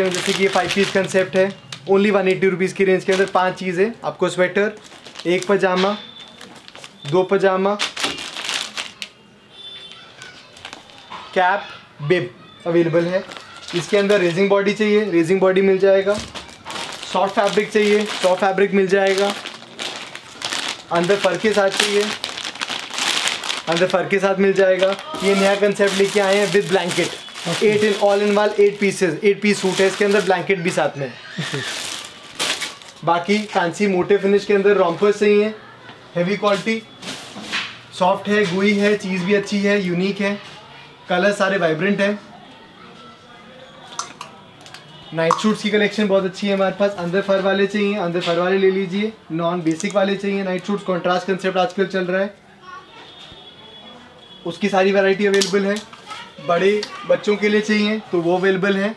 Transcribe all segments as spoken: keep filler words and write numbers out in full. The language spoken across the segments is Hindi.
जैसे कि ये फाइव पीस कंसेप्ट है, ओनली वन एट्टी रुपीज़ की रेंज के अंदर पांच चीज़ें आपको स्वेटर, एक पजामा, दो पजामा, कैप, बिब अवेलेबल है। इसके अंदर रेजिंग बॉडी चाहिए, रेजिंग बॉडी मिल जाएगा। सॉफ्ट फैब्रिक चाहिए, सॉफ्ट फैब्रिक मिल जाएगा। अंदर फर के साथ चाहिए, अंदर फर के साथ मिल जाएगा। ये नया कंसेप्ट लेके आए हैं with blanket. Eight in all in one eight pieces, eight piece suit है। इसके अंदर ब्लैंकेट भी साथ में है। बाकी फैंसी मोटे फिनिश के अंदर रॉम्पर्स सही हैं, हैवी क्वालिटी, सॉफ्ट है, गुई है, चीज़ भी अच्छी है, यूनिक है। कलर सारे वाइब्रेंट हैं। नाइट सूट्स की कलेक्शन बहुत अच्छी है हमारे पास। अंदर फर वाले चाहिए, अंदर फर वाले ले लीजिए। नॉन बेसिक वाले चाहिए नाइट सूट्स, कॉन्ट्रास्ट कंसेप्ट आजकल चल रहा है, उसकी सारी वैरायटी अवेलेबल है। बड़े बच्चों के लिए चाहिए तो वो अवेलेबल है।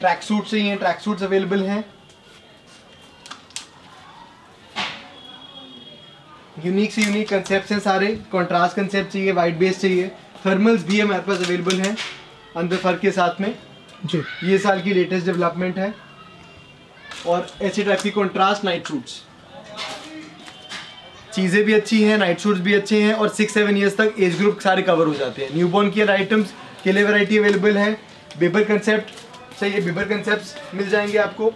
ट्रैक सूट चाहिए, ट्रैक सूट्स अवेलेबल हैं। यूनिक से यूनिक कंसेप्ट हैं सारे। कंट्रास्ट कंसेप्ट चाहिए, वाइट बेस चाहिए। थर्मल्स भी हमारे पास अवेलेबल हैं अंदर फर के साथ में जी। ये साल की लेटेस्ट डेवलपमेंट है। और ऐसी टाइप की कंट्रास्ट नाइट सूट्स, चीज़ें भी अच्छी हैं, नाइट सूट्स भी अच्छे हैं। और सिक्स सेवन ईयर्स तक एज ग्रुप सारे कवर हो जाते हैं। न्यूबॉर्न के आइटम्स के लिए वैरायटी अवेलेबल है। बेबर कंसेप्ट चाहिए, बेबर कंसेप्ट्स मिल जाएंगे आपको।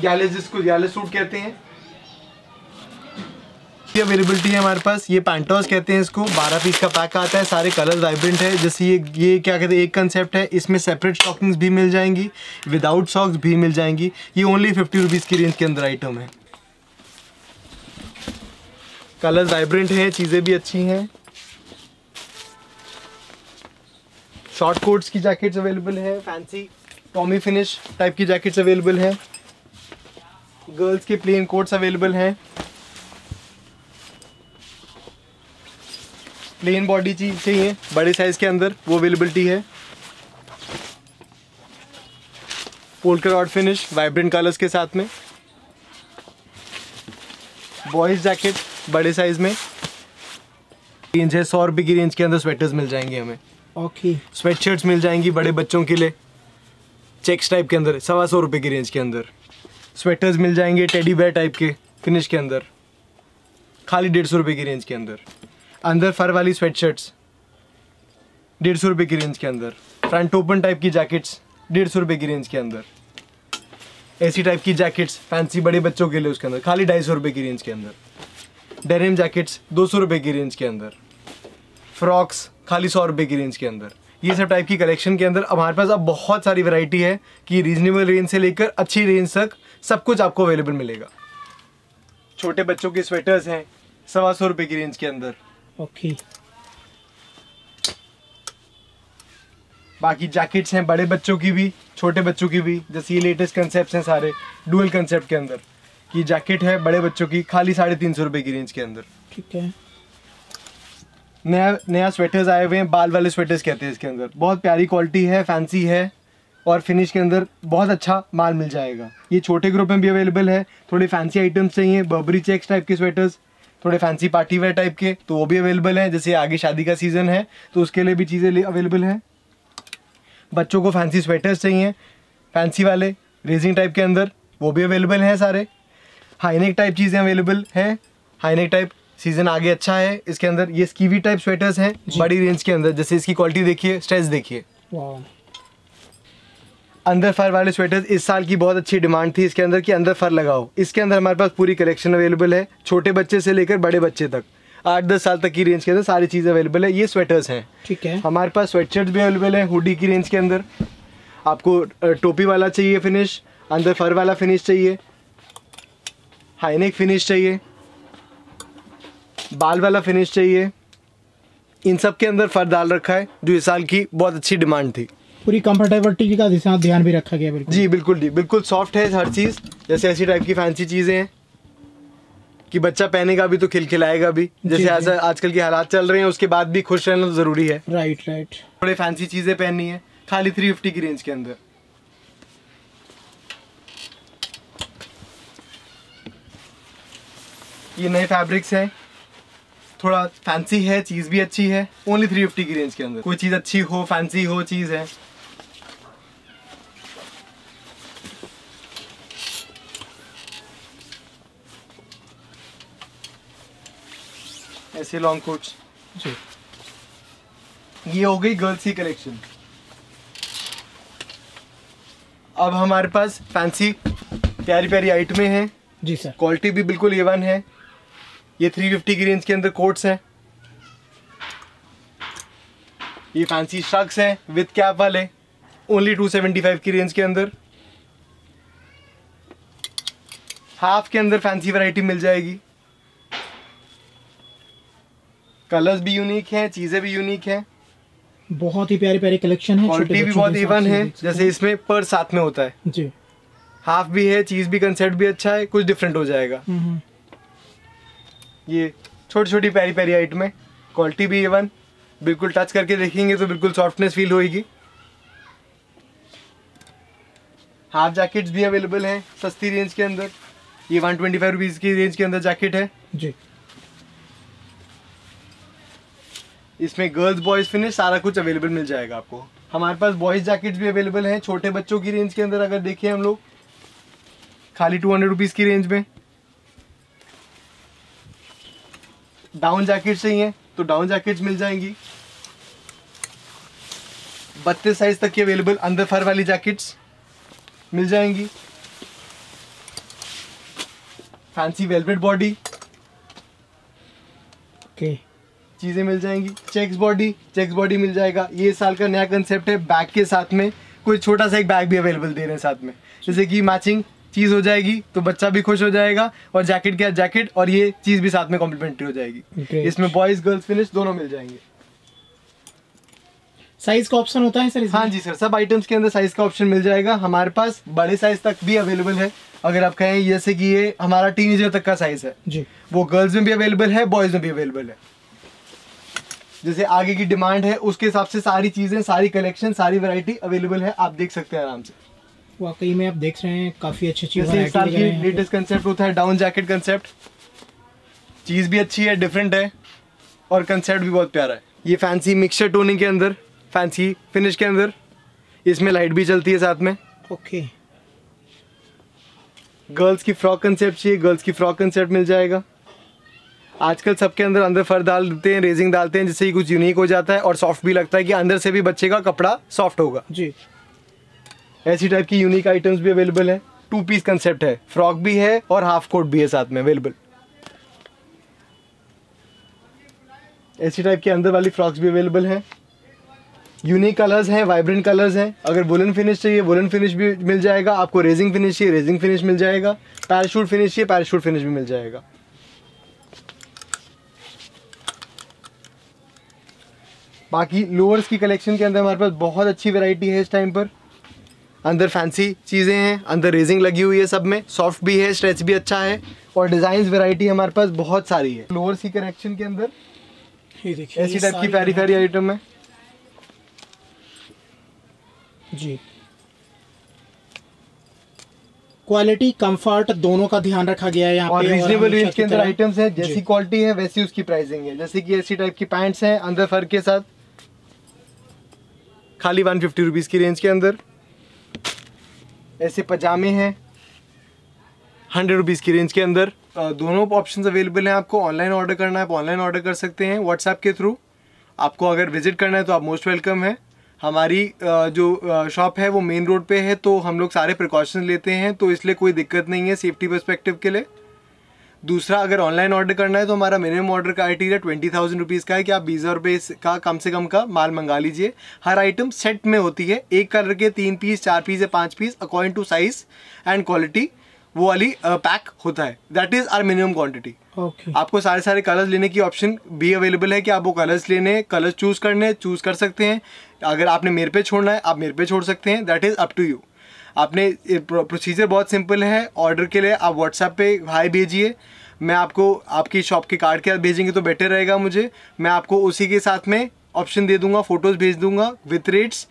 ग्याले, जिसको ग्याले सूट कहते हैं, ये अवेलेबिलिटी है हमारे पास। ये पैंटॉस कहते हैं इसको। बारह पीस का पैक आता है, सारे कलर वाइब्रेंट है। जैसे ये ये क्या कहते हैं, एक कंसेप्ट है। इसमें सेपरेट स्टॉकिंग्स भी मिल जाएंगी, विदाउट सॉक्स भी मिल जाएंगी। ये ओनली फिफ्टी रुपीज़ की रेंज के अंदर आइटम है। कलर्स वाइब्रेंट हैं, चीज़ें भी अच्छी हैं। शॉर्ट कोट्स की जैकेट्स अवेलेबल है, फैंसी टॉमी फिनिश टाइप की जैकेट्स अवेलेबल हैं। गर्ल्स के प्लेन कोट्स अवेलेबल हैं। प्लेन बॉडी चीज चाहिए बड़े साइज के अंदर, वो अवेलेबिलिटी है। Polka dot finish vibrant colours के साथ में। बॉयज़ जैकेट बड़े साइज में रेंज है। सौ रुपये की रेंज के अंदर स्वेटर्स मिल जाएंगे हमें। Okay okay. स्वेटशर्ट्स मिल जाएंगी बड़े बच्चों के लिए, चेक्स टाइप के अंदर, सवा सौ रुपये की रेंज के अंदर। स्वेटर्स मिल जाएंगे टेडी बेयर टाइप के फिनिश के अंदर, खाली डेढ़ सौ रुपये की रेंज के अंदर। अंदर फर वाली स्वेटशर्ट्स डेढ़ सौ रुपये की रेंज के अंदर। फ्रंट ओपन टाइप की जैकेट्स डेढ़ सौ रुपये की रेंज के अंदर। ऐसी टाइप की जैकेट्स फैंसी बड़े बच्चों के लिए, उसके अंदर खाली ढाई सौ रुपये की रेंज के अंदर। डेनिम जैकेट्स दो सौ रुपये की रेंज के अंदर। फ्रॉक्स खाली सौ रुपये की रेंज के अंदर। ये सब टाइप की कलेक्शन के अंदर हमारे पास अब बहुत सारी वैरायटी है कि रीजनेबल रेंज से लेकर अच्छी रेंज तक सब कुछ आपको अवेलेबल मिलेगा। छोटे बच्चों के स्वेटर्स हैं सवा सौ रुपये की रेंज के अंदर। Okay okay. बाकी जैकेट्स हैं बड़े बच्चों की भी, छोटे बच्चों की भी। जैसे ये लेटेस्ट कंसेप्ट हैं सारे डुअल कंसेप्ट के अंदर। ये जैकेट है बड़े बच्चों की, खाली साढ़े तीन सौ रुपये की रेंज के अंदर। ठीक है। नया नया स्वेटर्स आए हुए हैं, बाल वाले स्वेटर्स कहते हैं इसके अंदर। बहुत प्यारी क्वालिटी है, फैंसी है और फिनिश के अंदर बहुत अच्छा माल मिल जाएगा। ये छोटे ग्रुप में भी अवेलेबल है। थोड़े फैंसी आइटम्स चाहिए, बर्बरी चेक्स टाइप के स्वेटर्स, थोड़े फैंसी पार्टी वेयर टाइप के, तो वो भी अवेलेबल है। जैसे आगे शादी का सीज़न है तो उसके लिए भी चीज़ें अवेलेबल हैं। बच्चों को फैंसी स्वेटर्स चाहिए, फैंसी वाले रेजिंग टाइप के अंदर, वो भी अवेलेबल हैं सारे। हाईनेक टाइप चीज़ें अवेलेबल हैं। हाईनेक टाइप सीज़न आगे अच्छा है इसके अंदर। ये स्कीवी टाइप स्वेटर्स हैं बड़ी रेंज के अंदर। जैसे इसकी क्वालिटी देखिए, स्ट्रेच देखिए। अंदर फर वाले स्वेटर्स इस साल की बहुत अच्छी डिमांड थी इसके अंदर कि अंदर फर लगाओ। इसके अंदर हमारे पास पूरी कलेक्शन अवेलेबल है, छोटे बच्चे से लेकर बड़े बच्चे तक। आठ दस साल तक की रेंज के अंदर सारी चीज़ें अवेलेबल है। ये स्वेटर्स हैं। ठीक है। हमारे पास स्वेटशर्ट्स भी अवेलेबल है हुडी की रेंज के अंदर। आपको टोपी वाला चाहिए फिनिश, अंदर फर वाला फिनिश चाहिए, हाईनेक फिनिश चाहिए, बाल वाला फिनिश चाहिए, इन सब के अंदर फर डाल रखा है जो इस साल की बहुत अच्छी डिमांड थी। पूरी कंफर्टेबिलिटी का जैसे ध्यान भी रखा गया। बिल्कुल जी, बिल्कुल जी, बिल्कुल सॉफ्ट है हर चीज़। जैसे ऐसी टाइप की फैंसी चीज़ें हैं कि बच्चा पहनेगा भी तो खिलखिलाएगा भी। जैसे ऐसा आजकल के हालात चल रहे हैं, उसके बाद भी खुश रहना जरूरी है। Right right. थोड़े फैंसी चीज़ें पहननी है, खाली थ्री फिफ्टी की रेंज के अंदर। ये नए फैब्रिक्स हैं, थोड़ा फैंसी है, चीज भी अच्छी है। ओनली थ्री फिफ्टी की रेंज के अंदर कोई चीज अच्छी हो, फैंसी हो, चीज है। ऐसे लॉन्ग कोट्स जी। ये हो गई गर्ल्स की कलेक्शन। अब हमारे पास फैंसी प्यारी प्यारी आइटमें हैं जी सर। क्वालिटी भी बिल्कुल ए वन है। ये थ्री फिफ्टी की रेंज के अंदर कोट्स हैं, ये फैंसी शर्ट्स हैं विद कैप वाले, ओनली टू सेवेंटी फाइव की रेंज के अंदर। हाफ के अंदर फैंसी वैरायटी मिल जाएगी। कलर्स भी यूनिक हैं, चीज़ें भी यूनिक हैं, बहुत ही प्यारी प्यारी कलेक्शन है। क्वालिटी भी बहुत इवन है, जैसे इसमें पर्स साथ में होता है जी। हाफ भी है, चीज़ भी, कंसेप्ट भी अच्छा है, कुछ डिफरेंट हो जाएगा। ये छोटी छोटी प्यारी प्यारी आइटमें, क्वालिटी भी इवन, बिल्कुल टच करके देखेंगे तो बिल्कुल सॉफ्टनेस फील होएगी। हाफ जैकेट्स भी अवेलेबल हैं सस्ती रेंज के अंदर। ये वन ट्वेंटी फाइव रुपीज़ की रेंज के अंदर जैकेट है जी। इसमें गर्ल्स बॉयज फिनिश सारा कुछ अवेलेबल मिल जाएगा आपको। हमारे पास बॉयज जैकेट्स भी अवेलेबल हैं छोटे बच्चों की रेंज के अंदर। अगर देखिए हम लोग खाली टू हंड्रेड रुपीज़ की रेंज में। डाउन जैकेट्स चाहिए तो डाउन जैकेट्स मिल जाएंगी। बत्तीस साइज तक की अवेलेबल अंदर फर वाली जैकेट्स मिल जाएंगी। फैंसी वेलवेट बॉडी ओके चीज़ें मिल जाएंगी। चेक्स बॉडी, चेक्स बॉडी मिल जाएगा। ये साल का नया कंसेप्ट है, बैग के साथ में कोई छोटा सा एक बैग भी अवेलेबल दे रहे हैं साथ में, जैसे कि मैचिंग चीज़ हो जाएगी तो बच्चा भी खुश हो जाएगा, और जैकेट के जैकेट और ये चीज़ भी साथ में कॉम्प्लीमेंट्री हो जाएगी। इसमें बॉयज़ गर्ल्स फिनिश दोनों मिल जाएंगे। साइज़ का ऑप्शन होता है सर? हाँ जी सर, सब आइटम्स के अंदर साइज़ का ऑप्शन मिल जाएगा। हमारे पास बड़े साइज़ तक भी अवेलेबल है। अगर आप कहें जैसे कि ये हमारा टीनेजर तक का साइज़ है जी, वो गर्ल्स में भी अवेलेबल है, बॉयज़ में भी अवेलेबल है। जैसे आगे की डिमांड है उसके हिसाब से सारी चीज़ें, सारी कलेक्शन, सारी वैरायटी अवेलेबल है। आप देख सकते हैं आराम से। वाकई में आप देख रहे हैं काफ़ी अच्छी चीज़ें। जैसे साल की लेटेस्ट कंसेप्ट होता है डाउन जैकेट कंसेप्ट। चीज़ भी अच्छी है, डिफरेंट है, और कंसेप्ट भी बहुत प्यारा है। ये फैंसी मिक्सचर टोनिंग के अंदर, फैंसी फिनिश के अंदर, इसमें लाइट भी चलती है साथ में। ओके गर्ल्स की फ्रॉक कंसेप्ट चाहिए, गर्ल्स की फ्रॉक कंसेप्ट मिल जाएगा। आजकल सबके अंदर अंदर फर डाल देते हैं, रेजिंग डालते हैं, जिससे कुछ यूनिक हो जाता है और सॉफ्ट भी लगता है कि अंदर से भी बच्चे का कपड़ा सॉफ्ट होगा जी। ऐसी टाइप की यूनिक आइटम्स भी अवेलेबल है। टू पीस कंसेप्ट है, फ्रॉक भी है और हाफ कोट भी है साथ में अवेलेबल। ऐसी टाइप की अंदर वाली फ्रॉक्स भी अवेलेबल हैं। यूनिक कलर्स हैं, वाइब्रेंट कलर्स हैं। अगर वुलन फिनिश चाहिए वुलन फिनिश भी मिल जाएगा आपको। रेजिंग फिनिश चाहिए रेजिंग फिनिश मिल जाएगा। पैराशूट फिनिश चाहिए पैराशूट फिनिश भी मिल जाएगा। बाकी लोअर्स की कलेक्शन के अंदर हमारे पास बहुत अच्छी वैरायटी है इस टाइम पर। अंदर फैंसी चीज़ें हैं, अंदर रेजिंग लगी हुई है सब में, सॉफ्ट भी है, स्ट्रेच भी अच्छा है, और डिज़ाइंस वैरायटी हमारे पास बहुत सारी है लोअर्स की कलेक्शन के अंदर। ये देखिए ऐसी टाइप की प्यारी प्यारी आइटम है जी। क्वालिटी कंफर्ट दोनों का ध्यान रखा गया है यहाँ पे। रीजनेबल रेंज के अंदर आइटम्स है, जैसी क्वालिटी है वैसी उसकी प्राइसिंग है। जैसे कि ऐसी टाइप की पैंट्स हैं अंदर फर के साथ, खाली वन फिफ्टी रुपीज़ की रेंज के अंदर। ऐसे पजामे हैं हंड्रेड रुपीज़ की रेंज के अंदर। दोनों ऑप्शंस अवेलेबल हैं आपको। ऑनलाइन ऑर्डर करना है आप ऑनलाइन ऑर्डर कर सकते हैं, व्हाट्सएप के थ्रू। आपको अगर विजिट करना है तो आप मोस्ट वेलकम है। हमारी जो शॉप है वो मेन रोड पे है, तो हम लोग सारे प्रिकॉशन लेते हैं, तो इसलिए कोई दिक्कत नहीं है सेफ्टी पर्सपेक्टिव के लिए। दूसरा, अगर ऑनलाइन ऑर्डर करना है तो हमारा मिनिमम ऑर्डर का क्राइटेरिया ट्वेंटी थाउजेंड रुपीज़ का है कि आप बीस हज़ार रुपये का कम से कम का माल मंगा लीजिए। हर आइटम सेट में होती है, एक कलर के तीन पीस, चार पीस या पाँच piece according to size and quality वो वाली पैक होता है। That is our minimum quantity. Okay आपको सारे सारे कलर्स लेने की ऑप्शन भी अवेलेबल है कि आप वो कलर्स लेने, कलर्स चूज़ करने, चूज़ कर सकते हैं। अगर आपने मेरे पे छोड़ना है आप मेरे पे छोड़ सकते हैं, that is up to you. आपने प्रोसीजर बहुत सिंपल है। ऑर्डर के लिए आप व्हाट्सएप पे हाई भेजिए, मैं आपको आपकी शॉप के कार्ड के साथ भेजेंगे तो बेटर रहेगा मुझे। मैं आपको उसी के साथ में ऑप्शन दे दूँगा, फ़ोटोज़ भेज दूँगा विथ रेट्स,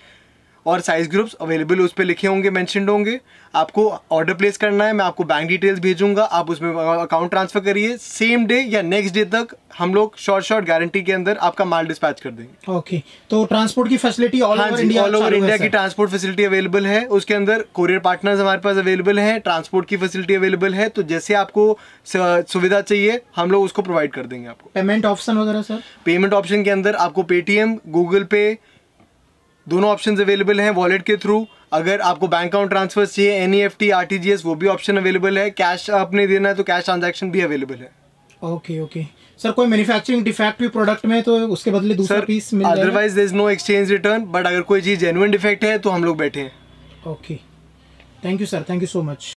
और साइज़ ग्रुप्स अवेलेबल उस पर लिखे होंगे, मैंशनड होंगे। आपको ऑर्डर प्लेस करना है, मैं आपको बैंक डिटेल्स भेजूंगा, आप उसमें अकाउंट ट्रांसफ़र करिए। सेम डे या नेक्स्ट डे तक हम लोग शॉर्ट शॉर्ट गारंटी के अंदर आपका माल डिस्पैच कर देंगे। Okay okay. तो ट्रांसपोर्ट की facility all over India all over India की ट्रांसपोर्ट फैसिलिटी अवेलेबल है। उसके अंदर कोरियर पार्टनर्स हमारे पास अवेलेबल हैं, ट्रांसपोर्ट की फैसिलिटी अवेलेबल है। तो जैसे आपको सुविधा चाहिए हम लोग उसको प्रोवाइड कर देंगे। आपको पेमेंट ऑप्शन वगैरह सर, पेमेंट ऑप्शन के अंदर आपको पेटीएम, गूगल पे दोनों ऑप्शंस अवेलेबल हैं। वॉलेट के थ्रू अगर आपको बैंक अकाउंट ट्रांसफर चाहिए, एनईएफटी, आरटीजीएस वो भी ऑप्शन अवेलेबल है। कैश आपने देना है तो कैश ट्रांजैक्शन भी अवेलेबल है। ओके ओके सर, कोई मैन्युफैक्चरिंग डिफेक्ट भी प्रोडक्ट में तो उसके बदले दूसरा पीस मिल जाएगा। Otherwise there is no exchange return, but अगर कोई चीज जेन्युइन डिफेक्ट है तो हम लोग बैठे हैं। Okay, thank you sir, thank you so much.